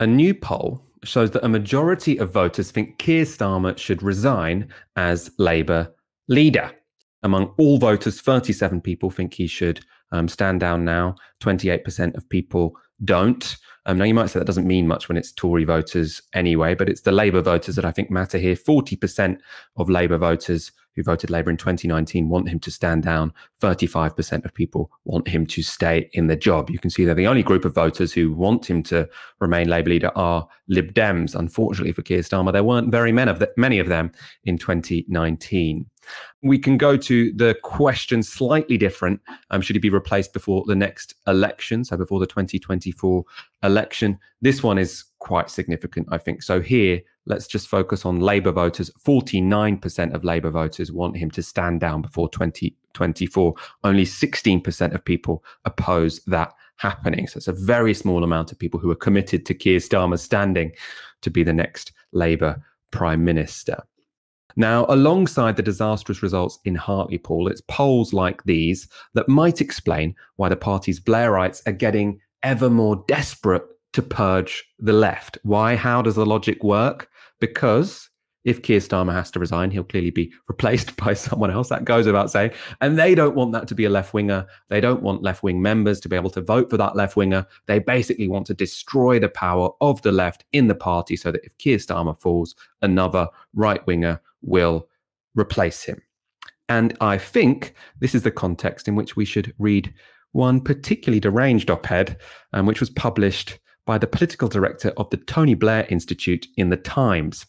A new poll shows that a majority of voters think Keir Starmer should resign as Labour leader. Among all voters, 37 people think he should stand down now. 28% of people don't. Now, you might say that doesn't mean much when it's Tory voters anyway, but it's the Labour voters that I think matter here. 40% of Labour voters who voted Labour in 2019 want him to stand down. 35% of people want him to stay in the job. You can see that the only group of voters who want him to remain Labour leader are Lib Dems. Unfortunately for Keir Starmer, there weren't very many of them in 2019. We can go to the question slightly different. Should he be replaced before the next election? So before the 2024 election. This one is quite significant, I think. So here, let's just focus on Labour voters. 49% of Labour voters want him to stand down before 2024. Only 16% of people oppose that happening. So it's a very small amount of people who are committed to Keir Starmer standing to be the next Labour Prime Minister. Now, alongside the disastrous results in Hartlepool, it's polls like these that might explain why the party's Blairites are getting ever more desperate to purge the left. Why? How does the logic work? Because if Keir Starmer has to resign, he'll clearly be replaced by someone else. That goes without saying. And they don't want that to be a left-winger. They don't want left-wing members to be able to vote for that left-winger. They basically want to destroy the power of the left in the party so that if Keir Starmer falls, another right-winger will replace him. And I think this is the context in which we should read one particularly deranged op-ed, which was published by the political director of the Tony Blair Institute in The Times.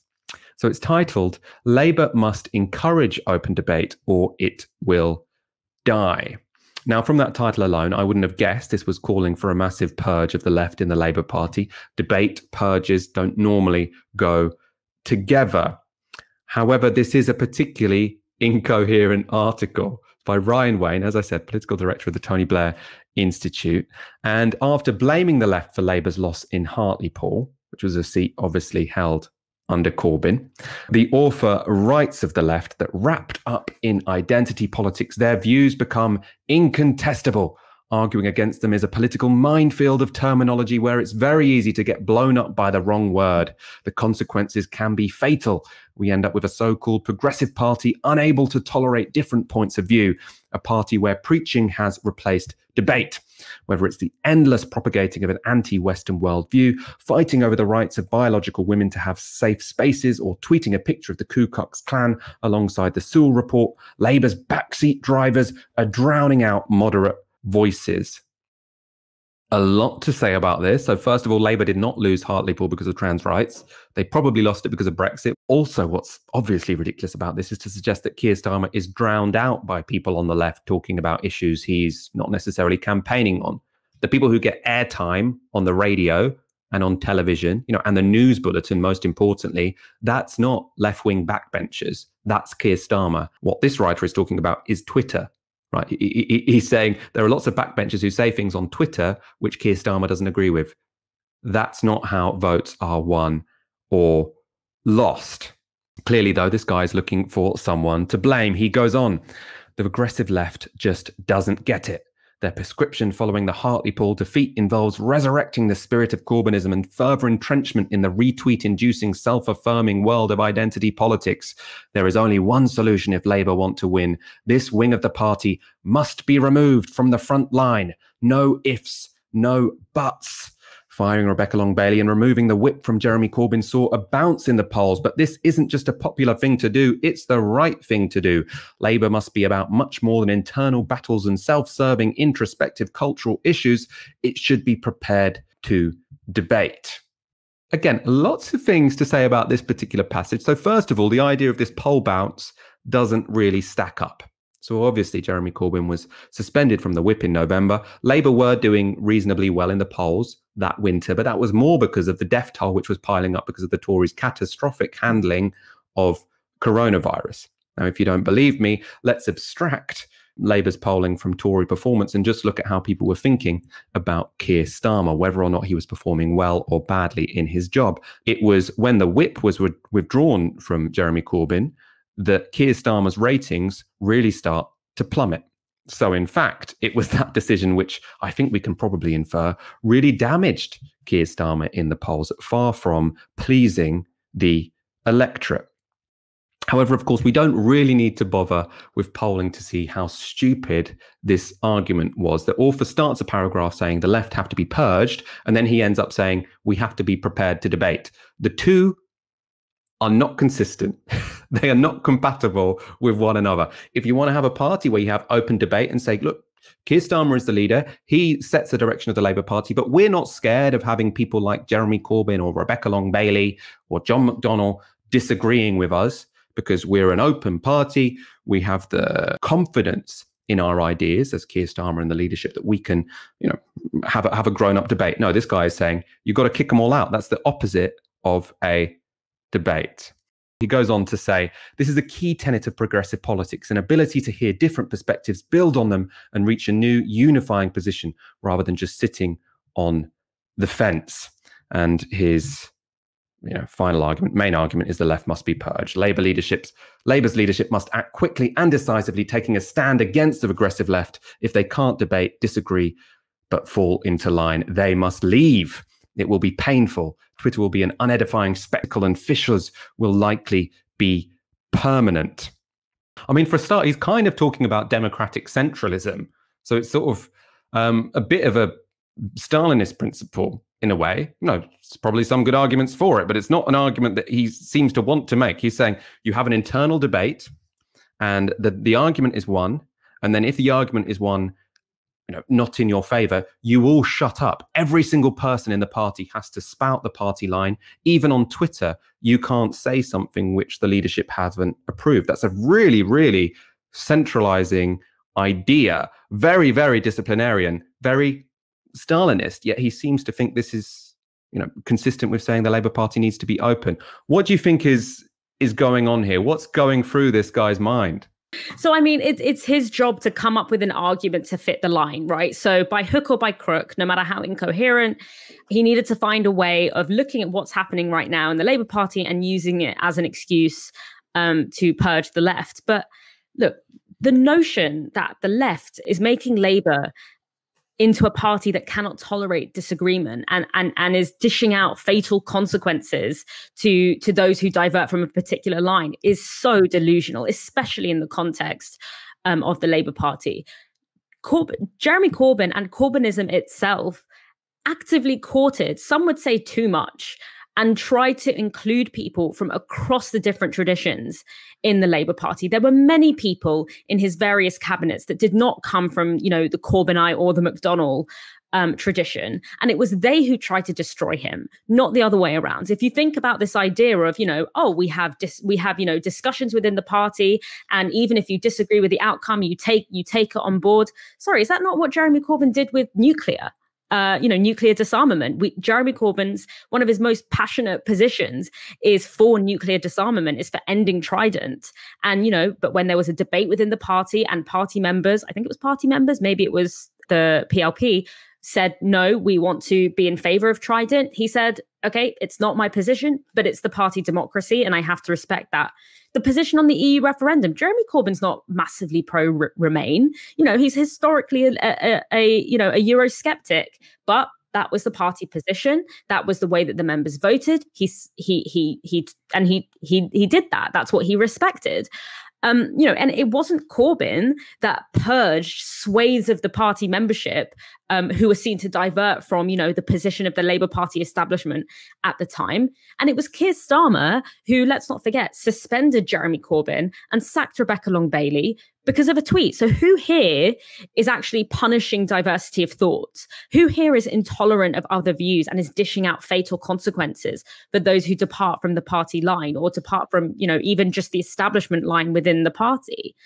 So it's titled, "Labour Must Encourage Open Debate or It Will Die." Now, from that title alone, I wouldn't have guessed this was calling for a massive purge of the left in the Labour Party. Debate purges don't normally go together. However, this is a particularly incoherent article by Ryan Wayne, as I said, political director of the Tony Blair Institute. And after blaming the left for Labour's loss in Hartlepool, which was a seat obviously held under Corbyn, the author writes of the left that wrapped up in identity politics, their views become incontestable. Arguing against them is a political minefield of terminology where it's very easy to get blown up by the wrong word. The consequences can be fatal. We end up with a so-called progressive party unable to tolerate different points of view, a party where preaching has replaced debate. Whether it's the endless propagating of an anti-Western worldview, fighting over the rights of biological women to have safe spaces, or tweeting a picture of the Ku Klux Klan alongside the Sewell report, Labour's backseat drivers are drowning out moderate voices. A lot to say about this. So first of all, Labour did not lose Hartlepool because of trans rights. They probably lost it because of Brexit. Also, what's obviously ridiculous about this is to suggest that Keir Starmer is drowned out by people on the left talking about issues he's not necessarily campaigning on. The people who get airtime on the radio and on television, and the news bulletin, most importantly, that's not left-wing backbenchers. That's Keir Starmer. What this writer is talking about is Twitter. Right, he's saying there are lots of backbenchers who say things on Twitter which Keir Starmer doesn't agree with. That's not how votes are won or lost. Clearly, though, this guy is looking for someone to blame. He goes on, the regressive left just doesn't get it. Their prescription following the Hartlepool defeat involves resurrecting the spirit of Corbynism and further entrenchment in the retweet-inducing, self-affirming world of identity politics. There is only one solution if Labour want to win. This wing of the party must be removed from the front line. No ifs, no buts. Firing Rebecca Long-Bailey and removing the whip from Jeremy Corbyn saw a bounce in the polls, but this isn't just a popular thing to do, it's the right thing to do. Labour must be about much more than internal battles and self-serving, introspective cultural issues. It should be prepared to debate. Again, lots of things to say about this particular passage. So first of all, the idea of this poll bounce doesn't really stack up. So obviously, Jeremy Corbyn was suspended from the whip in November. Labour were doing reasonably well in the polls that winter, but that was more because of the death toll, which was piling up because of the Tories' catastrophic handling of coronavirus. Now, if you don't believe me, let's abstract Labour's polling from Tory performance and just look at how people were thinking about Keir Starmer, whether or not he was performing well or badly in his job. It was when the whip was withdrawn from Jeremy Corbyn that Keir Starmer's ratings really start to plummet. So in fact, it was that decision which I think we can probably infer really damaged Keir Starmer in the polls, far from pleasing the electorate. However, of course, we don't really need to bother with polling to see how stupid this argument was. The author starts a paragraph saying the left have to be purged, and then he ends up saying we have to be prepared to debate. The two are not consistent. They are not compatible with one another. If you want to have a party where you have open debate and say, look, Keir Starmer is the leader, he sets the direction of the Labour Party, but we're not scared of having people like Jeremy Corbyn or Rebecca Long-Bailey or John McDonnell disagreeing with us, because we're an open party, we have the confidence in our ideas as Keir Starmer and the leadership that we can, you know, have a grown-up debate. No, this guy is saying, you've got to kick them all out. That's the opposite of a debate. He goes on to say, this is a key tenet of progressive politics, an ability to hear different perspectives, build on them and reach a new unifying position rather than just sitting on the fence. And his final argument, main argument, is the left must be purged. Labour's leadership must act quickly and decisively, taking a stand against the regressive left. If they can't debate, disagree, but fall into line, they must leave. It will be painful. Twitter will be an unedifying spectacle and fissures will likely be permanent. I mean, for a start, he's kind of talking about democratic centralism. So it's sort of a bit of a Stalinist principle in a way. No, there's probably some good arguments for it, but it's not an argument that he seems to want to make. He's saying you have an internal debate and the argument is won. And then if the argument is won, not in your favor, you all shut up. Every single person in the party has to spout the party line. Even on Twitter, you can't say something which the leadership hasn't approved. That's a really, really centralizing idea. Very, very disciplinarian, very Stalinist. Yet he seems to think this is, consistent with saying the Labour Party needs to be open. What do you think is going on here? What's going through this guy's mind? So, I mean, it's his job to come up with an argument to fit the line, right? So by hook or by crook, no matter how incoherent, he needed to find a way of looking at what's happening right now in the Labour Party and using it as an excuse to purge the left. But look, the notion that the left is making Labour into a party that cannot tolerate disagreement and is dishing out fatal consequences to those who divert from a particular line is so delusional, especially in the context of the Labour Party. Jeremy Corbyn and Corbynism itself actively courted, some would say too much, and tried to include people from across the different traditions in the Labour Party. There were many people in his various cabinets that did not come from, the Corbynite or the McDonnell tradition. And it was they who tried to destroy him, not the other way around. If you think about this idea of, we have discussions within the party, and even if you disagree with the outcome, you take it on board. Sorry, is that not what Jeremy Corbyn did with nuclear? Nuclear disarmament. Jeremy Corbyn's, one of his most passionate positions is for nuclear disarmament, is for ending Trident. And, but when there was a debate within the party and party members, I think it was party members, maybe it was the PLP, said, no, we want to be in favor of Trident. He said, okay, it's not my position, but it's the party democracy and I have to respect that. The position on the EU referendum, Jeremy Corbyn's not massively pro-Remain. He's historically a Eurosceptic, but that was the party position. That was the way that the members voted. He did that. That's what he respected. And it wasn't Corbyn that purged swathes of the party membership who were seen to divert from, the position of the Labour Party establishment at the time. And it was Keir Starmer who, let's not forget, suspended Jeremy Corbyn and sacked Rebecca Long-Bailey because of a tweet. So who here is actually punishing diversity of thought? Who here is intolerant of other views and is dishing out fatal consequences for those who depart from the party line or depart from, even just the establishment line within the party?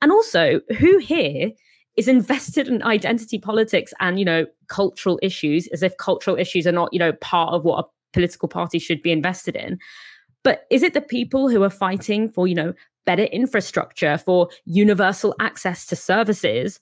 And also, who here is invested in identity politics and, cultural issues, as if cultural issues are not, part of what a political party should be invested in? But is it the people who are fighting for, better infrastructure, for universal access to services?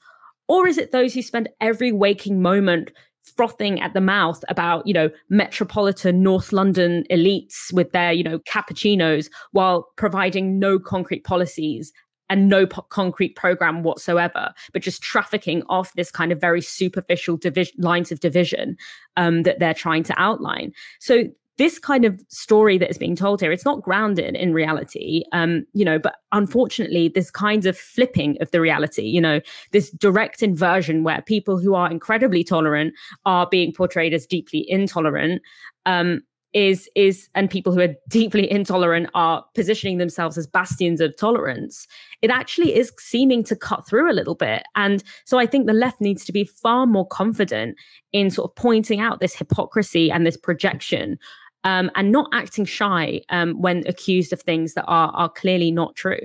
Or is it those who spend every waking moment frothing at the mouth about, metropolitan North London elites with their, cappuccinos, while providing no concrete policies and no concrete program whatsoever, but just trafficking off this kind of very superficial lines of division that they're trying to outline. So this kind of story that is being told here, it's not grounded in reality, you know, but unfortunately, this kind of flipping of the reality, you know, this direct inversion where people who are incredibly tolerant are being portrayed as deeply intolerant, and people who are deeply intolerant are positioning themselves as bastions of tolerance. It actually is seeming to cut through a little bit. And so I think the left needs to be far more confident in sort of pointing out this hypocrisy and this projection, and not acting shy when accused of things that are clearly not true.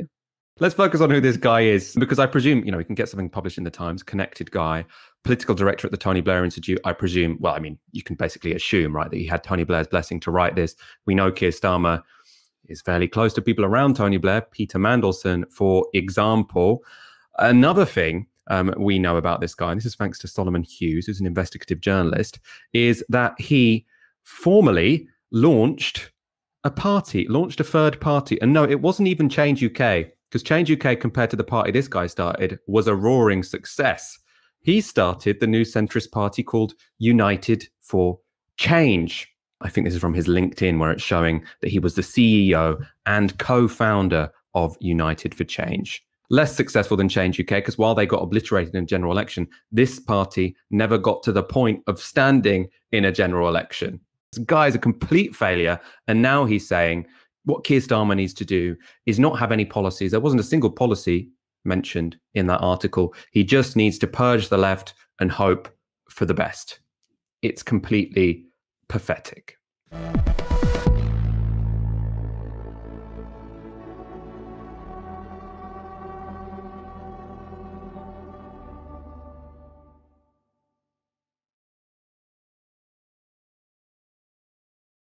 Let's focus on who this guy is, because I presume, you know, we can get something published in the Times, connected guy, political director at the Tony Blair Institute. I presume, well, I mean, you can basically assume, right, that he had Tony Blair's blessing to write this. We know Keir Starmer is fairly close to people around Tony Blair, Peter Mandelson, for example. Another thing we know about this guy, and this is thanks to Solomon Hughes, who's an investigative journalist, is that he formally launched a party, launched a third party. And no, it wasn't even Change UK. Because Change UK, compared to the party this guy started, was a roaring success. He started the new centrist party called United for Change. I think this is from his LinkedIn, where it's showing that he was the CEO and co-founder of United for Change. Less successful than Change UK, because while they got obliterated in a general election, this party never got to the point of standing in a general election. This guy is a complete failure. And now he's saying, what Keir Starmer needs to do is not have any policies. There wasn't a single policy mentioned in that article. He just needs to purge the left and hope for the best. It's completely pathetic.